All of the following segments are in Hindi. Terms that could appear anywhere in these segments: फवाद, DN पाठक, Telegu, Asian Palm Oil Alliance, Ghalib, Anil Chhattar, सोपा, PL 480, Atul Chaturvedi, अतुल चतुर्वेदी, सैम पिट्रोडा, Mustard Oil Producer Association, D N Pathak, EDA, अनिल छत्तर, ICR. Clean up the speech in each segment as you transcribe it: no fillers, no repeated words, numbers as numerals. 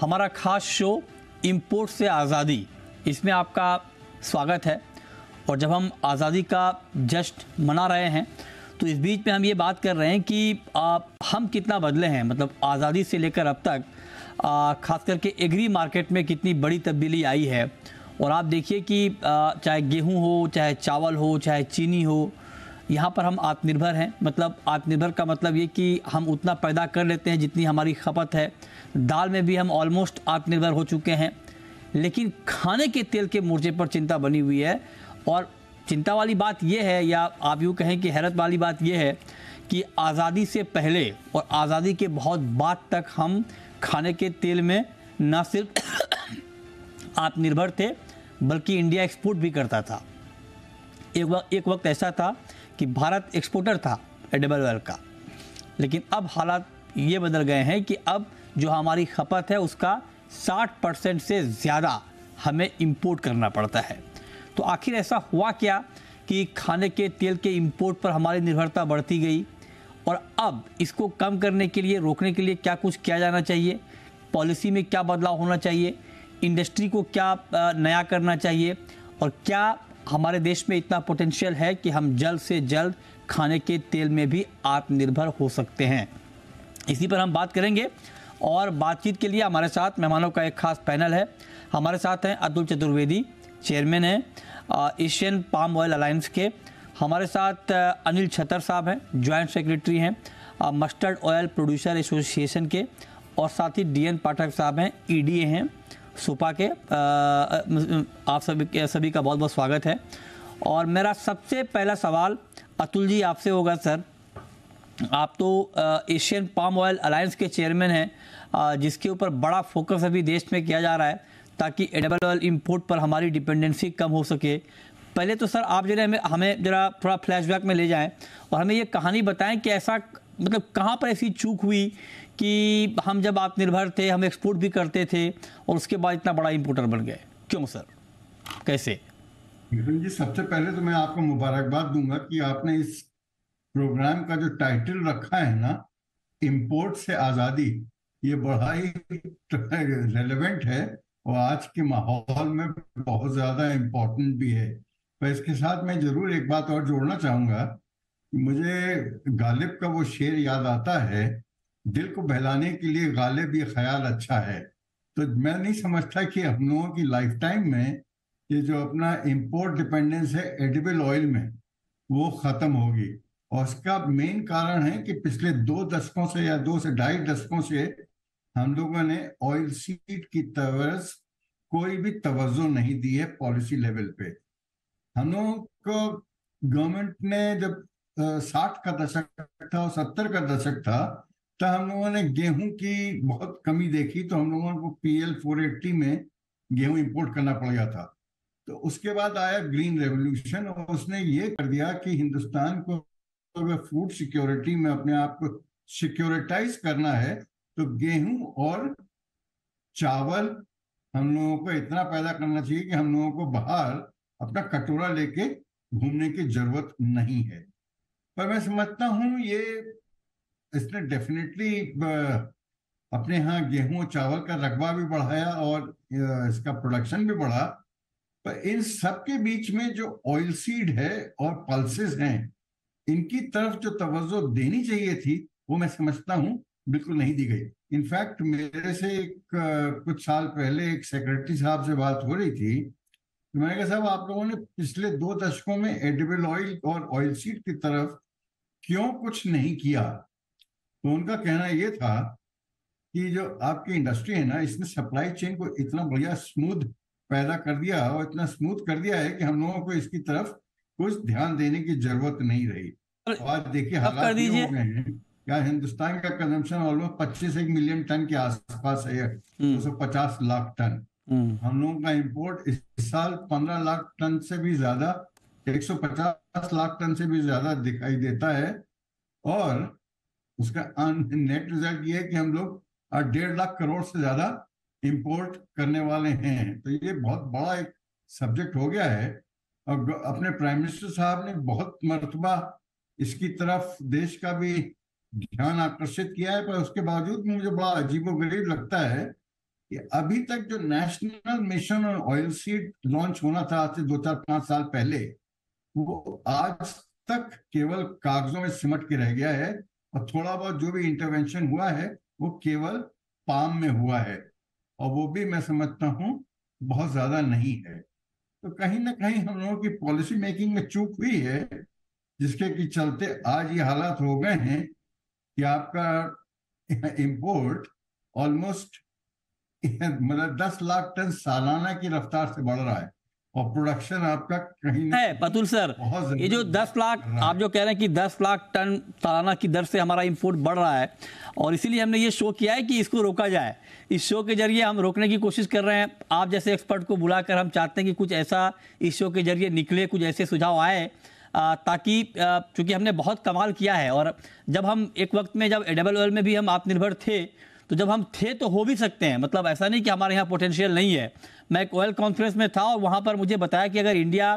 हमारा खास शो इम्पोर्ट से आज़ादी, इसमें आपका स्वागत है। और जब हम आज़ादी का जश्न मना रहे हैं तो इस बीच में हम ये बात कर रहे हैं कि हम कितना बदले हैं, मतलब आज़ादी से लेकर अब तक ख़ास करके एग्री मार्केट में कितनी बड़ी तब्दीली आई है। और आप देखिए कि चाहे गेहूं हो, चाहे चावल हो, चाहे चीनी हो, यहाँ पर हम आत्मनिर्भर हैं। मतलब आत्मनिर्भर का मतलब ये कि हम उतना पैदा कर लेते हैं जितनी हमारी खपत है। दाल में भी हम ऑलमोस्ट आत्मनिर्भर हो चुके हैं, लेकिन खाने के तेल के मोर्चे पर चिंता बनी हुई है। और चिंता वाली बात यह है, या आप यूँ कहें कि हैरत वाली बात यह है कि आज़ादी से पहले और आज़ादी के बहुत बाद तक हम खाने के तेल में ना सिर्फ आत्मनिर्भर थे बल्कि इंडिया एक्सपोर्ट भी करता था। एक वक्त ऐसा था कि भारत एक्सपोर्टर था एडिबल ऑयल का, लेकिन अब हालात ये बदल गए हैं कि अब जो हमारी खपत है उसका 60% से ज़्यादा हमें इंपोर्ट करना पड़ता है। तो आखिर ऐसा हुआ क्या कि खाने के तेल के इंपोर्ट पर हमारी निर्भरता बढ़ती गई, और अब इसको कम करने के लिए, रोकने के लिए क्या कुछ किया जाना चाहिए, पॉलिसी में क्या बदलाव होना चाहिए, इंडस्ट्री को क्या नया करना चाहिए, और क्या हमारे देश में इतना पोटेंशियल है कि हम जल्द से जल्द खाने के तेल में भी आत्मनिर्भर हो सकते हैं, इसी पर हम बात करेंगे। और बातचीत के लिए हमारे साथ मेहमानों का एक खास पैनल है। हमारे साथ हैं अतुल चतुर्वेदी, चेयरमैन हैं एशियन पाम ऑयल अलायंस के। हमारे साथ अनिल छत्तर साहब हैं, जॉइंट सेक्रेटरी हैं मस्टर्ड ऑयल प्रोड्यूसर एसोसिएशन के। और साथ ही DN पाठक साहब हैं, EDA हैं सोपा के। आप सभी का बहुत बहुत स्वागत है। और मेरा सबसे पहला सवाल अतुल जी आपसे होगा। सर, आप तो एशियन पाम ऑयल अलायंस के चेयरमैन हैं, जिसके ऊपर बड़ा फोकस अभी देश में किया जा रहा है ताकि एडिबल ऑयल इंपोर्ट पर हमारी डिपेंडेंसी कम हो सके। पहले तो सर आप जरा हमें जरा थोड़ा फ्लैशबैक में ले जाएं और हमें ये कहानी बताएं कि ऐसा, मतलब कहाँ पर ऐसी चूक हुई कि हम जब आत्मनिर्भर थे, हम एक्सपोर्ट भी करते थे, और उसके बाद इतना बड़ा इंपोर्टर बन गए, क्यों सर, कैसे? जी, सबसे पहले तो मैं आपको मुबारकबाद दूंगा कि आपने इस प्रोग्राम का जो टाइटल रखा है ना, इम्पोर्ट से आज़ादी, ये बड़ा ही रेलेवेंट है और आज के माहौल में बहुत ज़्यादा इम्पोर्टेंट भी है। पर इसके साथ मैं ज़रूर एक बात और जोड़ना चाहूँगा। मुझे गालिब का वो शेर याद आता है, दिल को बहलाने के लिए गालिब ये ख्याल अच्छा है। तो मैं नहीं समझता कि हम लोगों की लाइफ टाइम में ये जो अपना इंपोर्ट डिपेंडेंस है एडिबल ऑयल में, वो ख़त्म होगी। और उसका मेन कारण है कि पिछले 2 दशकों से या 2 से ढाई दशकों से हम लोगों ने ऑयल सीड की तरफ कोई भी तवज्जो नहीं दी है पॉलिसी लेवल पे। हम लोगों को गवर्नमेंट ने जब 60 का दशक था और 70 का दशक था, तब हम लोगों ने गेहूं की बहुत कमी देखी, तो हम लोगों को PL 480 में गेहूं इंपोर्ट करना पड़ गया था। तो उसके बाद आया ग्रीन रेवोल्यूशन और उसने ये कर दिया कि हिंदुस्तान को अगर फूड सिक्योरिटी में अपने आप को सिक्योरिटाइज करना है तो गेहूं और चावल हम लोगों को इतना पैदा करना चाहिए कि हम लोगों को बाहर अपना कटोरा लेके घूमने की जरूरत नहीं है। पर मैं समझता हूँ ये इसने डेफिनेटली अपने यहाँ गेहूं और चावल का रकबा भी बढ़ाया और इसका प्रोडक्शन भी बढ़ा, पर इन सब के बीच में जो ऑयल सीड है और पल्सेस हैं, इनकी तरफ जो तवज्जो देनी चाहिए थी वो मैं समझता हूँ बिल्कुल नहीं दी गई। इनफैक्ट मेरे से कुछ साल पहले एक सेक्रेटरी साहब से बात हो रही थी, तो मैंने कहा साहब आप लोगों ने पिछले 2 दशकों में एडिबल ऑयल और ऑयल सीड की तरफ क्यों कुछ नहीं किया? तो उनका कहना ये था कि जो आपकी इंडस्ट्री है ना, इसने सप्लाई चेन को इतना बढ़िया स्मूथ पैदा कर दिया और इतना स्मूथ कर दिया है कि हम लोगों को इसकी तरफ कुछ ध्यान देने की जरूरत नहीं रही। आज देखिए हालात ये हो गए हैं क्या, हिंदुस्तान का कंजम्पशन ऑलमोस्ट 25 मिलियन टन के आसपास है, 250 लाख टन। हम लोगों का इंपोर्ट इस साल 15 लाख टन से भी ज्यादा, 150 लाख टन से भी ज्यादा दिखाई देता है। और उसका नेट रिजल्ट ये है कि हम लोग 1.5 लाख करोड़ से ज्यादा इंपोर्ट करने वाले हैं। तो ये बहुत बड़ा एक सब्जेक्ट हो गया है और अपने प्राइम मिनिस्टर साहब ने बहुत मर्तबा इसकी तरफ देश का भी ध्यान आकर्षित किया है, पर उसके बावजूद मुझे बड़ा अजीबोगरीब लगता है अभी तक जो नेशनल मिशन और ऑयल सीड लॉन्च होना था आज से 2-4-5 साल पहले, वो आज तक केवल कागजों में सिमट के रह गया है और थोड़ा बहुत जो भी इंटरवेंशन हुआ है वो केवल पाम में हुआ है, और वो भी मैं समझता हूँ बहुत ज्यादा नहीं है। तो कहीं ना कहीं हम लोगों की पॉलिसी मेकिंग में चूक हुई है, जिसके कि चलते आज ये हालात हो गए हैं कि आपका इम्पोर्ट ऑलमोस्ट मतलब 10 लाख टन सालाना की रफ्तार से बढ़ रहा है और प्रोडक्शन आपका कहीं ना है। अतुल सर, ये जो 10 लाख आप जो कह रहे हैं कि 10 लाख टन सालाना की दर से हमारा इंपोर्ट बढ़ रहा है, और इसीलिए हमने ये शो किया है कि इसको रोका जाए। इस शो के जरिए हम रोकने की कोशिश कर रहे हैं, आप जैसे एक्सपर्ट को बुलाकर हम चाहते हैं कि कुछ ऐसा इस शो के जरिए निकले, कुछ ऐसे सुझाव आए, ताकि चूँकि हमने बहुत कमाल किया है। और जब हम एक वक्त में जब एडेबल ऑयल में भी हम आत्मनिर्भर थे, तो जब हम थे तो हो भी सकते हैं, मतलब ऐसा नहीं कि हमारे यहाँ पोटेंशियल नहीं है। मैं एक ऑयल कॉन्फ्रेंस में था और वहाँ पर मुझे बताया कि अगर इंडिया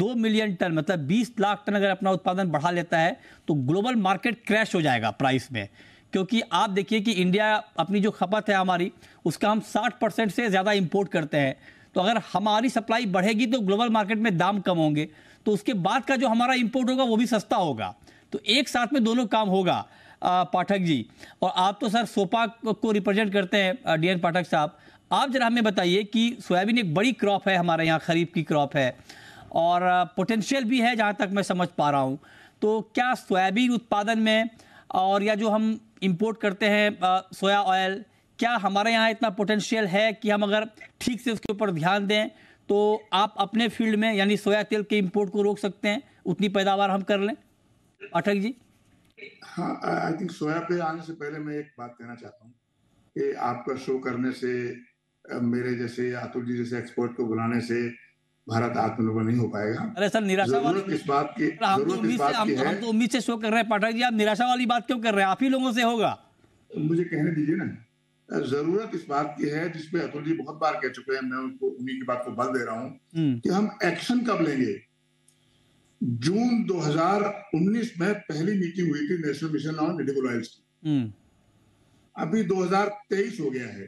2 मिलियन टन मतलब 20 लाख टन अगर अपना उत्पादन बढ़ा लेता है तो ग्लोबल मार्केट क्रैश हो जाएगा प्राइस में, क्योंकि आप देखिए कि इंडिया अपनी जो खपत है हमारी उसका हम 60% से ज़्यादा इम्पोर्ट करते हैं। तो अगर हमारी सप्लाई बढ़ेगी तो ग्लोबल मार्केट में दाम कम होंगे, तो उसके बाद का जो हमारा इम्पोर्ट होगा वो भी सस्ता होगा, तो एक साथ में दोनों काम होगा। पाठक जी, और आप तो सर सोपा को रिप्रेजेंट करते हैं, डी एन पाठक साहब, आप जरा हमें बताइए कि सोयाबीन एक बड़ी क्रॉप है हमारे यहाँ, खरीफ की क्रॉप है और पोटेंशियल भी है जहाँ तक मैं समझ पा रहा हूँ। तो क्या सोयाबीन उत्पादन में और या जो हम इंपोर्ट करते हैं सोया ऑयल, क्या हमारे यहाँ इतना पोटेंशियल है कि हम अगर ठीक से उसके ऊपर ध्यान दें तो आप अपने फील्ड में यानी सोया तेल के इम्पोर्ट को रोक सकते हैं, उतनी पैदावार हम कर लें? पाठक जी। हाँ, आई थिंक सोया पे आने से पहले मैं एक बात कहना चाहता हूँ कि आपका शो करने से, मेरे जैसे अतुल जी जैसे एक्सपर्ट को बुलाने से भारत आत्मनिर्भर नहीं हो पाएगा। अरे सर, निराशा वाली बात की हम तो उम्मीद से शो कर रहे हैं। पाठक जी, आप निराशा वाली बात क्यों कर रहे हैं? आप ही लोगों से होगा। मुझे कहने दीजिए ना। जरूरत इस बात की है, जिसपे अतुल जी बहुत बार कह चुके हैं, मैं उनको उन्हीं की बात को बल दे रहा हूँ कि हम एक्शन कब लेंगे। जून 2019 में पहली मीटिंग हुई थी national mission on edible oils की। अभी 2023 हो गया है,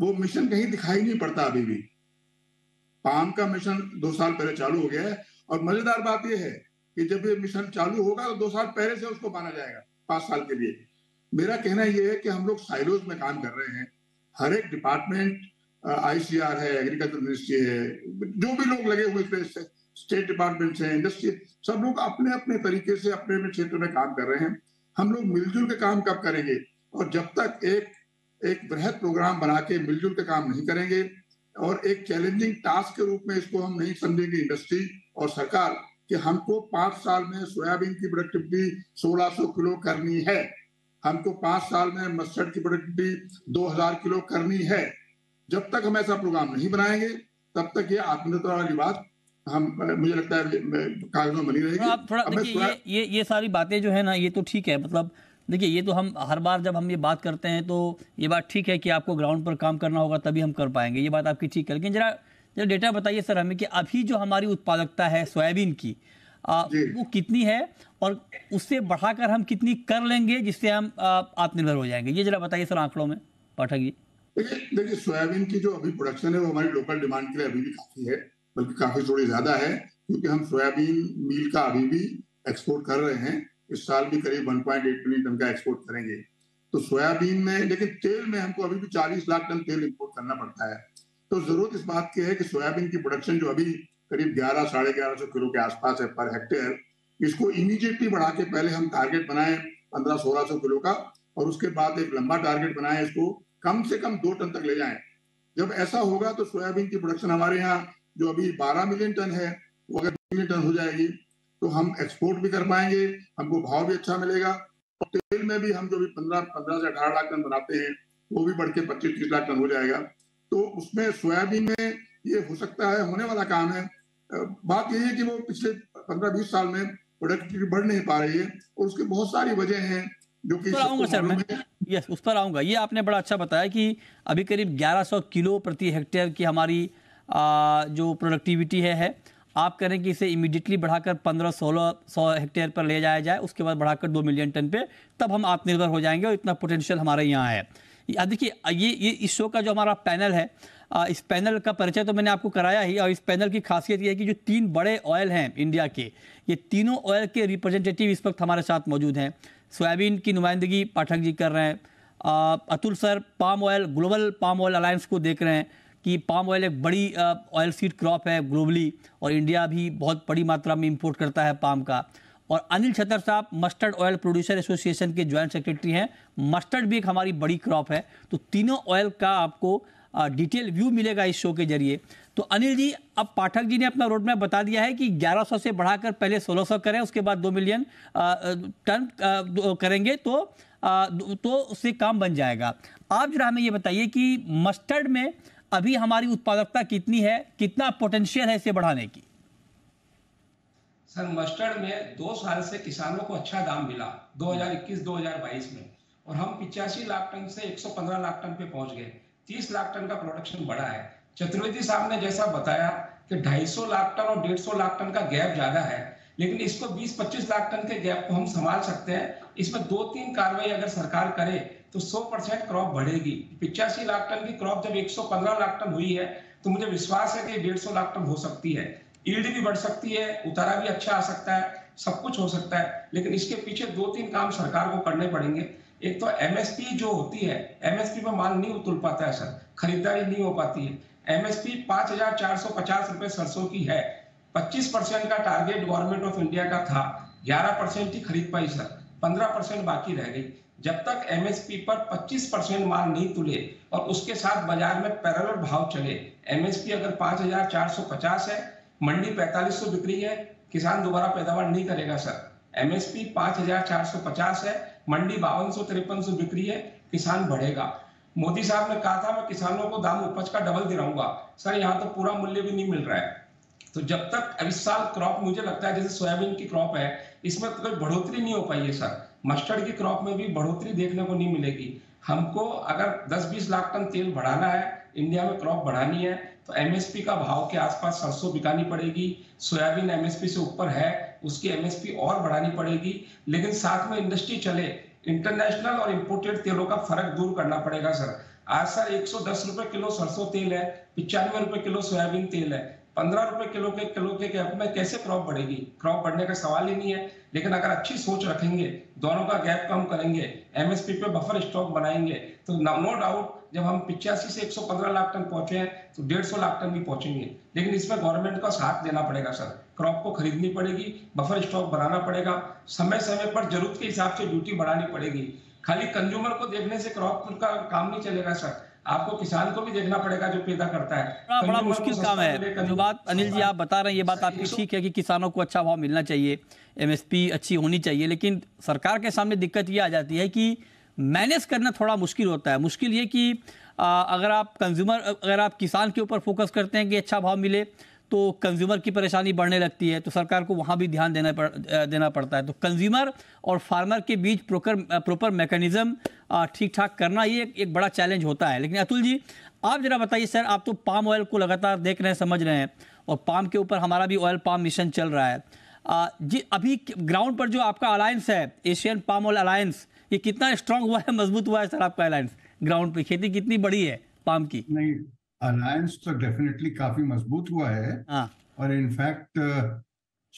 वो मिशन कहीं दिखाई नहीं पड़ता। अभी भी पाम का मिशन 2 साल पहले चालू हो गया है, और मजेदार बात यह है कि जब ये मिशन चालू होगा तो 2 साल पहले से उसको माना जाएगा 5 साल के लिए। मेरा कहना यह है कि हम लोग साइलोज में काम कर रहे हैं। हर एक डिपार्टमेंट, ICR है, एग्रीकल्चर मिनिस्ट्री है, जो भी लोग लगे हुए, स्टेट डिपार्टमेंट है, इंडस्ट्री, सब लोग अपने अपने तरीके से अपने क्षेत्र में काम कर रहे हैं। हम लोग मिलजुल के काम कब करेंगे? और जब तक एक बृहद प्रोग्राम बना के मिलजुल के काम नहीं करेंगे और एक चैलेंजिंग टास्क के रूप में इसको हम नहीं समझेंगे इंडस्ट्री और सरकार कि हमको 5 साल में सोयाबीन की प्रोडक्टिविटी 1600 किलो करनी है, हमको 5 साल में मस्टर्ड की प्रोडक्टिविटी 2000 किलो करनी है। जब तक हम ऐसा प्रोग्राम नहीं बनाएंगे तब तक ये आत्मनिर्भर वाली बात मुझे लगता है कागजों में बनी रहेगी। आप थोड़ा देखिए, ये सारी बातें जो है ना, ये तो ठीक है, मतलब देखिए ये तो हम हर बार जब हम ये बात करते हैं तो ये बात ठीक है कि आपको ग्राउंड पर काम करना होगा तभी हम कर पाएंगे, ये बात आपकी ठीक है। लेकिन जरा डेटा बताइए सर हमें कि अभी जो हमारी उत्पादकता है सोयाबीन की वो कितनी है और उससे बढ़ाकर हम कितनी कर लेंगे जिससे हम आत्मनिर्भर हो जाएंगे, ये जरा बताइए सर आंकड़ों में। पाठक जी, देखिए सोयाबीन की जो अभी प्रोडक्शन है वो हमारी लोकल डिमांड के लिए अभी भी काफी है, बल्कि काफी थोड़ी ज्यादा है, क्योंकि हम सोयाबीन मील का अभी भी एक्सपोर्ट कर रहे हैं। इस साल भी करीब 1.8 मिलियन टन का एक्सपोर्ट करेंगे। तो सोयाबीन में, लेकिन तेल में हमको अभी भी 40 लाख टन तेल इंपोर्ट करना पड़ता है। तो जरूरत इस बात की है कि सोयाबीन की प्रोडक्शन जो अभी करीब 11-11.5 किलो के आसपास है पर हेक्टेयर, इसको इमीडिएटली बढ़ा के पहले हम टारगेट बनाए 1500-1600 किलो का, और उसके बाद एक लंबा टारगेट बनाए इसको कम से कम 2 टन तक ले जाए। जब ऐसा होगा तो सोयाबीन की प्रोडक्शन हमारे यहाँ जो अभी 12 मिलियन टन है वो अगर 2 मिलियन टन हो जाएगी तो हम एक्सपोर्ट भी कर पाएंगे, हमको भाव भी अच्छा मिलेगा। तेल में भी हम जो भी 15 से 18 लाख टन बनाते हैं वो भी बढ़ के 25-30 लाख टन हो जाएगा। तो उसमें सोयाबीन में ये हो सकता है, होने वाला काम है। बात यही है कि वो पिछले 15-20 साल में प्रोडक्टिविटी बढ़ नहीं पा रही है और उसकी बहुत सारी वजह हैं जो कि उस पर आऊँगा। ये आपने बड़ा अच्छा बताया कि अभी करीब 1100 किलो प्रति हेक्टेयर की हमारी जो प्रोडक्टिविटी है आप करें कि इसे इमीडिएटली बढ़ाकर 15-1600 हेक्टेयर पर ले जाया जाए, उसके बाद बढ़ाकर 2 मिलियन टन पे, तब हम आत्मनिर्भर हो जाएंगे और इतना पोटेंशियल हमारे यहाँ है। देखिए ये इस शो का जो हमारा पैनल है, इस पैनल का परिचय तो मैंने आपको कराया ही, और इस पैनल की खासियत यह है कि जो तीन बड़े ऑयल हैं इंडिया के, ये तीनों ऑयल के रिप्रेजेंटेटिव इस वक्त हमारे साथ मौजूद हैं। सोयाबीन की नुमाइंदगी पाठक जी कर रहे हैं, Atul sir palm oil, global palm oil alliance को देख रहे हैं कि पाम ऑयल एक बड़ी ऑयल सीड क्रॉप है ग्लोबली, और इंडिया भी बहुत बड़ी मात्रा में इम्पोर्ट करता है पाम का। और अनिल छत्तर साहब मस्टर्ड ऑयल प्रोड्यूसर एसोसिएशन के जॉइंट सेक्रेटरी हैं, मस्टर्ड भी एक हमारी बड़ी क्रॉप है। तो तीनों ऑयल का आपको डिटेल व्यू मिलेगा इस शो के जरिए। तो अनिल जी, अब पाठक जी ने अपना रोड मैप बता दिया है कि 1100 से बढ़ाकर पहले 1600 करें, उसके बाद 2 मिलियन टन करेंगे तो उससे काम बन जाएगा। आप जरा हमें ये बताइए कि मस्टर्ड में अभी हमारी उत्पादकता कितनी है, कितना पोटेंशियल है इसे बढ़ाने की? सर, मस्टर्ड में 2 साल से किसानों को अच्छा दाम मिला 2021-2022 में, और हम 85 लाख टन से 115 लाख टन पे पहुंच गए। 30 लाख टन का प्रोडक्शन बढ़ा है। चतुर्वेदी साहब ने जैसा बताया कि 250 लाख टन और 150 लाख टन का गैप ज्यादा है, लेकिन इसको 20-25 लाख टन के गैप को हम संभाल सकते हैं। इसमें 2-3 कार्रवाई अगर सरकार करे तो 100% क्रॉप बढ़ेगी। 85 लाख टन की क्रॉप जब 115 लाख टन हुई है तो मुझे विश्वास है कि 150 लाख टन हो सकती है। यील्ड भी बढ़ सकती है, उतारा भी अच्छा आ सकता है, सब कुछ हो सकता है, लेकिन इसके पीछे 2-3 काम सरकार को करने पड़ेंगे। एक तो एमएसपी जो होती है, एमएसपी पर माल नहीं उतुल पाता है सर, खरीदारी नहीं हो पाती है। एमएसपी 5450 रुपए सरसों की है। 25% का टारगेट गवर्नमेंट ऑफ इंडिया का था, 11% ही खरीद पाई सर, 15% बाकी रह गई। जब तक एमएसपी पर 25% माल नहीं तुले और उसके साथ बाजार में पैरेलल भाव चले, एमएसपी अगर 5450 है, मंडी 4500 बिक्री है, किसान दोबारा पैदावार नहीं करेगा सर। एमएसपी 5450 है, मंडी 5253 बिक्री है, किसान बढ़ेगा। मोदी साहब ने कहा था मैं किसानों को दाम उपज का डबल दिलाऊंगा सर, यहाँ तो पूरा मूल्य भी नहीं मिल रहा है। तो जब तक अब इस साल क्रॉप मुझे लगता है जैसे सोयाबीन की क्रॉप है, इसमें कोई बढ़ोतरी नहीं हो पाई है सर, मस्टर्ड की क्रॉप में भी बढ़ोतरी देखने को नहीं मिलेगी। हमको अगर 10-20 लाख टन तेल बढ़ाना है, इंडिया में क्रॉप बढ़ानी है, तो एमएसपी का भाव के आसपास सरसों बिकानी पड़ेगी। सोयाबीन एमएसपी से ऊपर है, उसकी एमएसपी और बढ़ानी पड़ेगी, लेकिन साथ में इंडस्ट्री चले। इंटरनेशनल और इम्पोर्टेड तेलों का फर्क दूर करना पड़ेगा सर। आज सर 110 रुपए किलो सरसों तेल है, 95 रुपए किलो सोयाबीन तेल है, 15 रुपए किलो के गैप में कैसे क्रॉप बढ़ेगी? क्रॉप बढ़ने का सवाल ही नहीं है। लेकिन अगर अच्छी सोच रखेंगे, दोनों का गैप कम करेंगे, एमएसपी पे बफर स्टॉक बनाएंगे, तो नो डाउट जब हम 85 से 115 लाख टन पहुंचे हैं तो 150 लाख टन भी पहुंचेंगे। लेकिन इसमें गवर्नमेंट का साथ देना पड़ेगा सर, क्रॉप को खरीदनी पड़ेगी, बफर स्टॉक बनाना पड़ेगा, समय समय पर जरूरत के हिसाब से ड्यूटी बढ़ानी पड़ेगी। खाली कंज्यूमर को देखने से क्रॉप का काम नहीं चलेगा सर, आपको किसान को भी देखना पड़ेगा जो पैदा करता है। बड़ा मुश्किल काम है। जो बात अनिल जी आप बता रहे हैं, ये बात आपकी ठीक है कि किसानों को अच्छा भाव मिलना चाहिए, एमएसपी अच्छी होनी चाहिए, लेकिन सरकार के सामने दिक्कत ये आ जाती है कि मैनेज करना थोड़ा मुश्किल होता है। मुश्किल ये कि अगर आप किसान के ऊपर फोकस करते हैं कि अच्छा भाव मिले तो कंज्यूमर की परेशानी बढ़ने लगती है, तो सरकार को वहाँ भी ध्यान देना पड़ता है। तो कंज्यूमर और फार्मर के बीच प्रॉपर मैकेनिज्म ठीक ठाक करना ये एक बड़ा चैलेंज होता है। लेकिन अतुल जी आप जरा बताइए, सर आप तो पाम ऑयल को लगातार देख रहे हैं, समझ रहे हैं, और पाम के ऊपर हमारा भी ऑयल पाम मिशन चल रहा है जी। अभी ग्राउंड पर जो आपका अलायंस है एशियन पाम ऑयल अलायंस, ये कितना स्ट्रांग हुआ है, मजबूत हुआ है सर आपका अलायंस? ग्राउंड पर खेती कितनी बड़ी है पाम की? नहीं, अलायंस तो डेफिनेटली काफी मजबूत हुआ है। और इनफैक्ट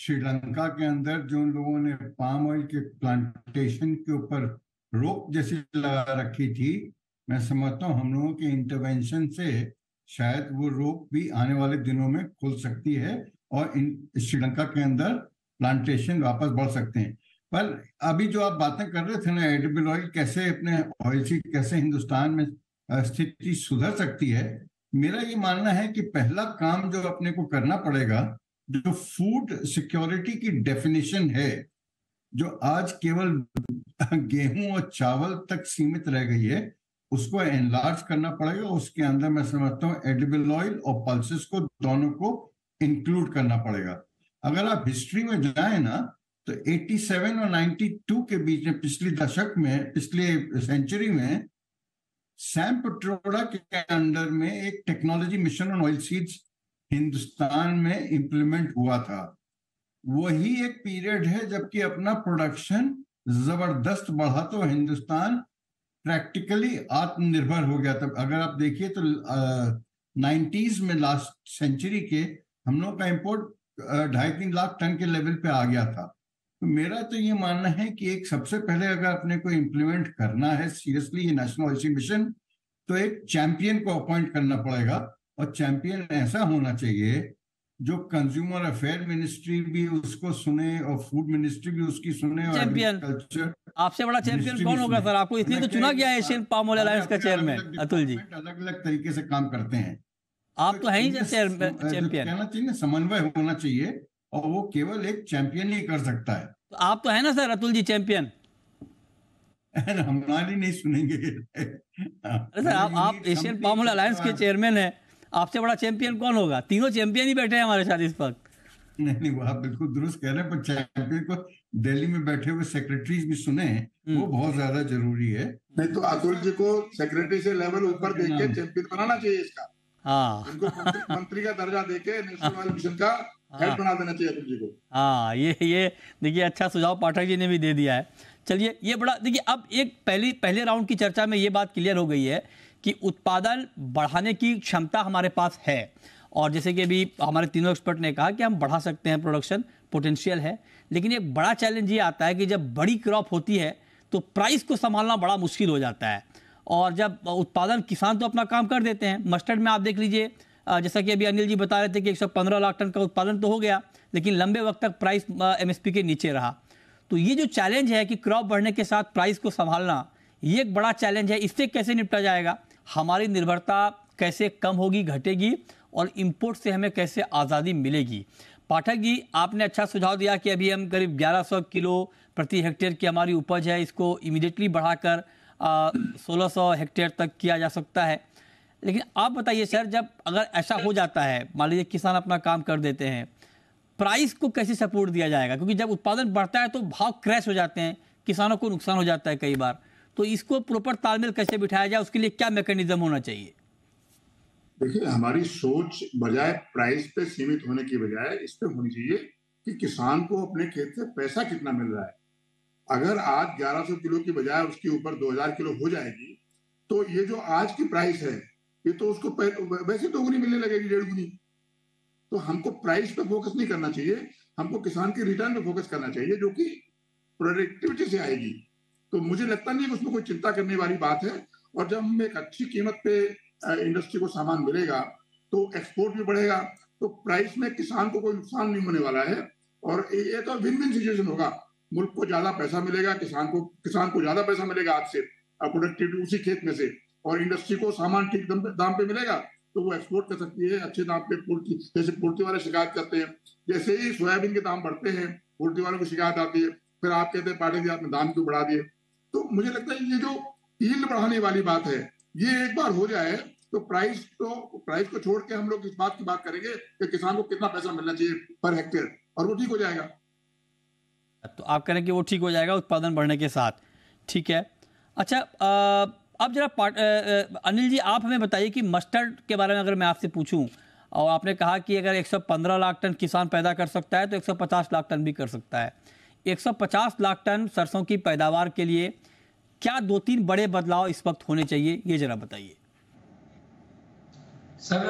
श्रीलंका के अंदर जो लोगों ने पाम ऑयल के प्लांटेशन के ऊपर रोक जैसी लगा रखी थी, मैं समझता हूँ हम लोगों के इंटरवेंशन से शायद वो रोक भी आने वाले दिनों में खुल सकती है और इन श्रीलंका के अंदर प्लांटेशन वापस बढ़ सकते हैं। पर अभी जो आप बातें कर रहे थे ना, एडिबल ऑयल कैसे, अपने ऑयल सीड कैसे हिंदुस्तान में स्थिति सुधर सकती है, मेरा ये मानना है कि पहला काम जो अपने को करना पड़ेगा, जो फूड सिक्योरिटी की डेफिनेशन है, जो आज केवल गेहूं और चावल तक सीमित रह गई है, उसको एनलार्ज करना पड़ेगा। उसके अंदर मैं समझता हूँ एडिबल ऑयल और पल्सेस को दोनों को इंक्लूड करना पड़ेगा। अगर आप हिस्ट्री में जाए ना तो 87 और 92 के बीच में पिछले सेंचुरी में सैम पिट्रोडा के अंडर में एक technology mission on oil seeds Hindustan में इम्प्लीमेंट हुआ था। वही एक पीरियड है जबकि अपना प्रोडक्शन जबरदस्त बढ़ा तो हिंदुस्तान प्रैक्टिकली आत्मनिर्भर हो गया था। अगर आप देखिए तो 90s में लास्ट सेंचुरी के हम लोग का इम्पोर्ट 2.5-3 लाख टन के लेवल पे आ गया था। तो मेरा तो ये मानना है कि एक सबसे पहले अगर आपने को इम्प्लीमेंट करना है सीरियसली ये नेशनल ऑइल मिशन, तो एक चैंपियन को अपॉइंट करना पड़ेगा, और चैंपियन ऐसा होना चाहिए जो कंज्यूमर अफेयर मिनिस्ट्री भी उसको सुने और फूड मिनिस्ट्री भी उसकी सुने। चैंपियन, आपसे बड़ा चैंपियन कौन होगा सर? आपको इसलिए तो चुना गया है एशियन पाम ऑयल अलायंस का चेयरमैन। अतुल जी अलग अलग तरीके से काम करते हैं, आप तो है ही चैंपियन, कहना चाहिए समन्वय होना चाहिए, और वो केवल एक चैंपियन ही कर सकता है। तो आप तो है ना सर अतुल जी चैंपियन। हमारी नहीं सुनेंगे। अरे सर आप एशियन पाम ऑयल अलायंस के चेयरमैन हैं, आपसे बड़ा चैंपियन कौन होगा? तीनों चैंपियन ही बैठे हैं हमारे साथ इस वक्त। नहीं वो आप बिल्कुल दुरुस्त कह रहे हैं, पर चैंपियन को दिल्ली में बैठे हुए सेक्रेटरीज भी सुने, वो बहुत ज्यादा जरूरी है। नहीं तो अतुल जी को सेक्रेटरी से लेवल ऊपर देके चैंपियन बनाना चाहिए इसका। हाँ, उनको मंत्री का दर्जा देके नेशनल ऑयल मिशन का हेड बना देना चाहिए अतुल जी को। हाँ, ये देखिए अच्छा सुझाव पाठक जी ने भी दे दिया है। चलिए ये बड़ा देखिए, अब एक पहले राउंड की चर्चा में ये बात क्लियर हो गई है कि उत्पादन बढ़ाने की क्षमता हमारे पास है, और जैसे कि अभी हमारे तीनों एक्सपर्ट ने कहा कि हम बढ़ा सकते हैं, प्रोडक्शन पोटेंशियल है। लेकिन एक बड़ा चैलेंज ये आता है कि जब बड़ी क्रॉप होती है तो प्राइस को संभालना बड़ा मुश्किल हो जाता है, और जब उत्पादन किसान तो अपना काम कर देते हैं। मस्टर्ड में आप देख लीजिए, जैसा कि अभी अनिल जी बता रहे थे कि 115 लाख टन का उत्पादन तो हो गया, लेकिन लंबे वक्त तक प्राइस एमएसपी के नीचे रहा। तो ये जो चैलेंज है कि क्रॉप बढ़ने के साथ प्राइस को संभालना, ये एक बड़ा चैलेंज है। इससे कैसे निपटा जाएगा, हमारी निर्भरता कैसे कम होगी, घटेगी, और इम्पोर्ट से हमें कैसे आज़ादी मिलेगी? पाठक जी आपने अच्छा सुझाव दिया कि अभी हम करीब 1100 किलो प्रति हेक्टेयर की हमारी उपज है, इसको इमीडिएटली बढ़ाकर 1600 हेक्टेयर तक किया जा सकता है। लेकिन आप बताइए सर, जब अगर ऐसा हो जाता है, मान लीजिए किसान अपना काम कर देते हैं, प्राइस को कैसे सपोर्ट दिया जाएगा? क्योंकि जब उत्पादन बढ़ता है तो भाव क्रैश हो जाते हैं, किसानों को नुकसान हो जाता है कई बार। तो इसको प्रॉपर तालमेल कैसे बिठाया जाए, उसके लिए क्या मैकेनिज्म होना चाहिए? देखिए हमारी सोच बजाय प्राइस पे सीमित होने की बजाय इस पे होनी चाहिए कि किसान को अपने खेत से पैसा कितना मिल रहा है। अगर आज 1100 किलो की बजाय उसके ऊपर 2000 किलो हो जाएगी तो ये जो आज की प्राइस है ये तो उसको वैसे दोगुनी मिलने लगेगी, 1.5 गुनी। तो हमको प्राइस पे फोकस नहीं करना चाहिए, हमको किसान के रिटर्न पे फोकस करना चाहिए जो कि प्रोडक्टिविटी से आएगी। तो मुझे लगता नहीं है उसमें कोई चिंता करने वाली बात है। और जब हम एक अच्छी कीमत पे इंडस्ट्री को सामान मिलेगा तो एक्सपोर्ट भी बढ़ेगा, तो प्राइस में किसान को कोई नुकसान नहीं होने वाला है, और ये तो विन विन सिचुएशन होगा। मुल्क को ज्यादा पैसा मिलेगा, किसान को ज्यादा पैसा मिलेगा आपसे प्रोडक्टिविटी उसी खेत में से, और इंडस्ट्री को सामान ठीक दाम पे मिलेगा तो वो एक्सपोर्ट कर सकती है अच्छे दाम पे। जैसे पूर्ति वाले शिकायत करते हैं, जैसे ही सोयाबीन के दाम बढ़ते हैं पूर्ति वालों को शिकायत आती है, फिर आप कहते हैं पाटिल जी आपने दाम क्यों बढ़ा दिए। तो मुझे लगता है ये जो यील्ड बढ़ाने वाली बात है ये एक बार हो जाए तो प्राइस को छोड़ के हम लोग इस बात की बात करेंगे कि किसान को कितना पैसा मिलना चाहिए पर हेक्टेयर, और वो ठीक हो जाएगा। तो आप कह रहे हैं कि वो ठीक हो जाएगा उत्पादन बढ़ने के साथ, ठीक है। अच्छा अब जरा अनिल जी आप हमें बताइए कि मस्टर्ड के बारे में अगर मैं आपसे पूछूं, और आपने कहा कि अगर 115 लाख टन किसान पैदा कर सकता है तो 150 लाख टन भी कर सकता है। 150 लाख टन सरसों की पैदावार के लिए क्या 2-3 बड़े बदलाव इस वक्त होने चाहिए, ये जरा बताइए। सर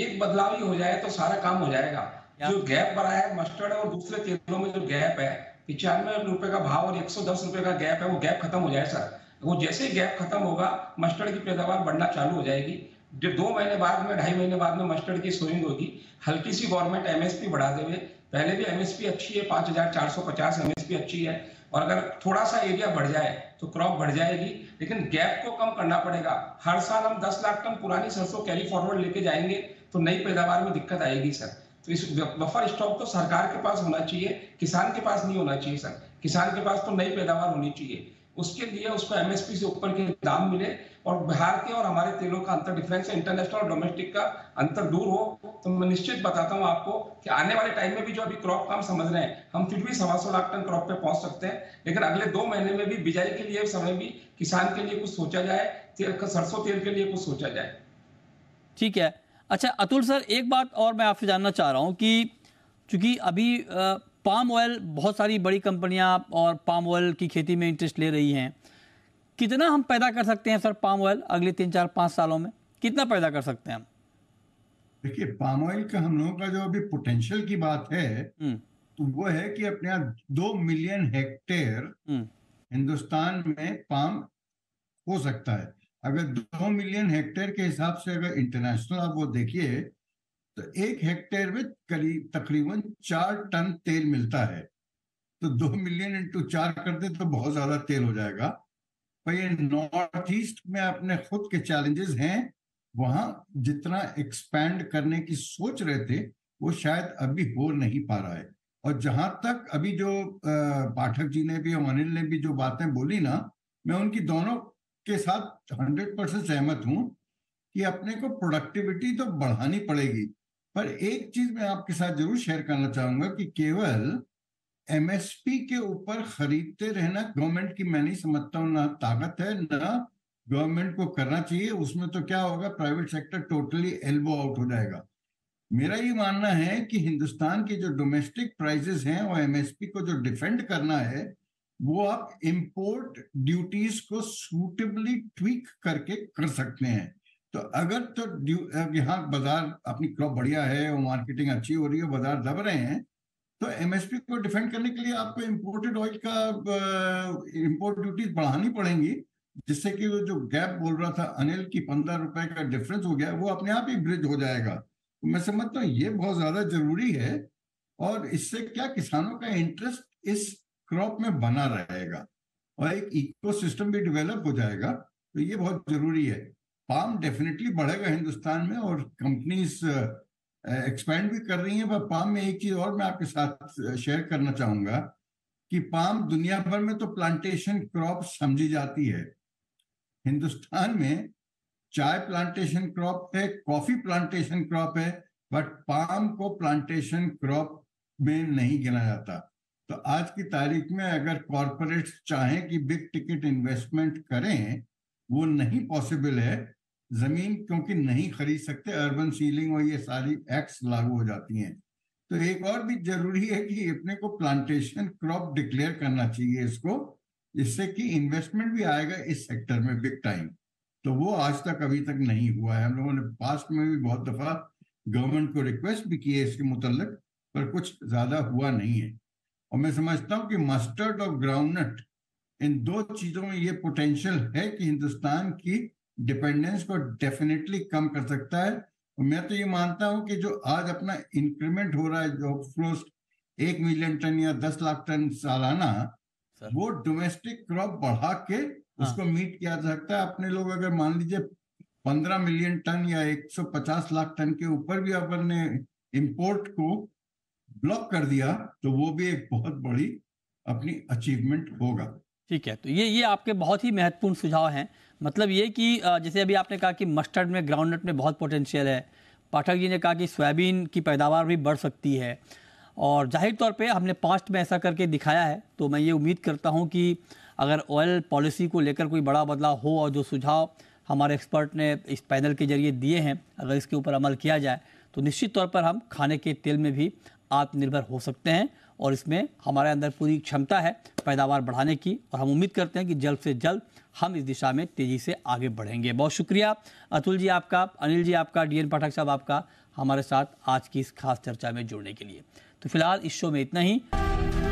एक बदलाव ही हो जाए तो सारा काम हो जाएगा। जो गैप बढ़ा है मस्टर्ड और दूसरे तेलों में, जो गैप है 95 रुपए का भाव और 110 रुपए का गैप है, वो गैप खत्म हो जाए सर। वो जैसे ही गैप खत्म होगा मस्टर्ड की पैदावार बढ़ना चालू हो जाएगी। 2 महीने बाद में, 2.5 महीने बाद में मस्टर्ड की सोइंग होगी। हल्की सी गवर्नमेंट एमएसपी बढ़ा देवे, पहले भी एमएसपी अच्छी है 5450 एमएसपी अच्छी है, और अगर थोड़ा सा एरिया बढ़ जाए तो क्रॉप बढ़ जाएगी। लेकिन गैप को कम करना पड़ेगा। हर साल हम 10 लाख टन पुरानी सरसों कैरी फॉरवर्ड लेके जाएंगे तो नई पैदावार में दिक्कत आएगी सर। तो इस बफर स्टॉक तो सरकार के पास होना चाहिए, किसान के पास नहीं होना चाहिए सर। किसान के पास तो नई पैदावार होनी चाहिए, उसके लिए उसको एमएसपी से ऊपर के दाम मिले, और बिहार के और हमारे तेलों का अंतर डिफरेंस है, इंटरनेशनल और डोमेस्टिक का अंतर दूर हो। तो मैं निश्चित बताता हूं आपको कि आने वाले टाइम में भी जो अभी क्रॉप काम समझ रहे हैं हम, फिर भी 125 लाख टन क्रॉप पे पहुंच सकते हैं। लेकिन अगले 2 महीने में भी बिजाई के लिए समय भी किसान के लिए कुछ सोचा जाए, सरसों तेल के लिए कुछ सोचा जाए, ठीक है। अच्छा अतुल सर एक बात और मैं आपसे जानना चाह रहा हूँ कि चूंकि अभी पाम ऑयल बहुत सारी बड़ी कंपनियां और पाम ऑयल की खेती में इंटरेस्ट ले रही हैं, कितना हम पैदा कर सकते हैं सर पाम ऑयल अगले 3-4-5 सालों में कितना पैदा कर सकते हैं हम? देखिए पाम ऑयल का हम लोगों का जो अभी पोटेंशियल की बात है तो वो है कि अपने यहाँ 2 मिलियन हेक्टेयर हिंदुस्तान में पाम हो सकता है। अगर 2 मिलियन हेक्टेयर के हिसाब से अगर इंटरनेशनल आप वो देखिए तो 1 हेक्टेयर में करीब तकरीबन 4 टन तेल मिलता है। तो 2 मिलियन × 4 कर दे तो बहुत ज्यादा तेल हो जाएगा। पर ये नॉर्थ ईस्ट में अपने खुद के चैलेंजेस हैं, वहां जितना एक्सपैंड करने की सोच रहे थे वो शायद अभी हो नहीं पा रहा है। और जहां तक अभी जो पाठक जी ने भी और अनिल ने भी जो बातें बोली ना, मैं उनकी दोनों के साथ 100% सहमत हूं कि अपने को प्रोडक्टिविटी तो बढ़ानी पड़ेगी। पर एक चीज मैं आपके साथ जरूर शेयर करना चाहूंगा कि केवल एमएसपी के ऊपर खरीदते रहना गवर्नमेंट की मैं नहीं समझता हूँ ना ताकत है ना गवर्नमेंट को करना चाहिए। उसमें तो क्या होगा, private sector totally elbow out हो जाएगा। मेरा ये मानना है कि हिंदुस्तान के जो डोमेस्टिक प्राइसेस हैं और एमएसपी को जो डिफेंड करना है वो आप इंपोर्ट ड्यूटीज को सूटेबली ट्वीक करके कर सकते हैं। तो अगर तो यहाँ बाजार अपनी क्रॉप बढ़िया है और मार्केटिंग अच्छी हो रही है, बाजार दब रहे हैं, तो एमएसपी को डिफेंड करने के लिए आपको इंपोर्टेड ऑयल का इंपोर्ट ड्यूटीज बढ़ानी पड़ेंगी, जिससे कि वो जो गैप बोल रहा था अनिल की 15 रुपए का डिफरेंस हो गया वो अपने आप ही ब्रिज हो जाएगा। मैं समझता हूँ ये बहुत ज्यादा जरूरी है और इससे क्या किसानों का इंटरेस्ट इस क्रॉप में बना रहेगा और एक इकोसिस्टम भी डेवलप हो जाएगा। तो ये बहुत जरूरी है। पाम डेफिनेटली बढ़ेगा हिंदुस्तान में और कंपनीज एक्सपैंड भी कर रही हैं। पर पाम में एक चीज और मैं आपके साथ शेयर करना चाहूंगा कि पाम दुनिया भर में तो प्लांटेशन क्रॉप समझी जाती है, हिंदुस्तान में चाय प्लांटेशन क्रॉप है, कॉफी प्लांटेशन क्रॉप है, बट पाम को प्लांटेशन क्रॉप में नहीं गिना जाता। तो आज की तारीख में अगर कॉरपोरेट्स चाहें कि बिग टिकट इन्वेस्टमेंट करें वो नहीं पॉसिबल है, जमीन क्योंकि नहीं खरीद सकते, अर्बन सीलिंग और ये सारी एक्ट्स लागू हो जाती हैं। तो एक और भी जरूरी है कि अपने को प्लांटेशन क्रॉप डिक्लेयर करना चाहिए इसको, जिससे कि इन्वेस्टमेंट भी आएगा इस सेक्टर में बिग टाइम। तो वो आज तक अभी तक नहीं हुआ है। हम लोगों ने पास्ट में भी बहुत दफा गवर्नमेंट को रिक्वेस्ट भी की है इसके मुतल्लिक, पर कुछ ज्यादा हुआ नहीं है। और मैं समझता हूँ कि मस्टर्ड और ग्राउंडनट इन दो चीजों में ये पोटेंशियल है कि हिंदुस्तान की डिपेंडेंस को डेफिनेटली कम कर सकता है। और मैं तो ये मानता हूँ कि जो आज अपना इंक्रीमेंट हो रहा है, जो फ्लोस्ट 1 मिलियन टन या 10 लाख टन सालाना, वो डोमेस्टिक क्रॉप बढ़ा के उसको मीट किया जा सकता है। अपने लोग अगर मान लीजिए 15 मिलियन टन या 150 लाख टन के ऊपर भी अपन ने इंपोर्ट को ब्लॉक कर दिया तो वो भी एक बहुत बड़ी अपनी अचीवमेंट होगा। ठीक है, तो ये आपके बहुत ही महत्वपूर्ण सुझाव हैं। मतलब ये कि जैसे अभी आपने कहा कि मस्टर्ड में ग्राउंडनट में बहुत पोटेंशियल है, पाठक जी ने कहा कि सोयाबीन की पैदावार भी बढ़ सकती है और जाहिर तौर पे हमने पास्ट में ऐसा करके दिखाया है। तो मैं ये उम्मीद करता हूँ कि अगर ऑयल पॉलिसी को लेकर कोई बड़ा बदलाव हो और जो सुझाव हमारे एक्सपर्ट ने इस पैनल के जरिए दिए हैं अगर इसके ऊपर अमल किया जाए तो निश्चित तौर पर हम खाने के तेल में भी आत्मनिर्भर हो सकते हैं और इसमें हमारे अंदर पूरी क्षमता है पैदावार बढ़ाने की। और हम उम्मीद करते हैं कि जल्द से जल्द हम इस दिशा में तेज़ी से आगे बढ़ेंगे। बहुत शुक्रिया अतुल जी आपका, अनिल जी आपका, DN पाठक साहब आपका, हमारे साथ आज की इस खास चर्चा में जुड़ने के लिए। तो फिलहाल इस शो में इतना ही।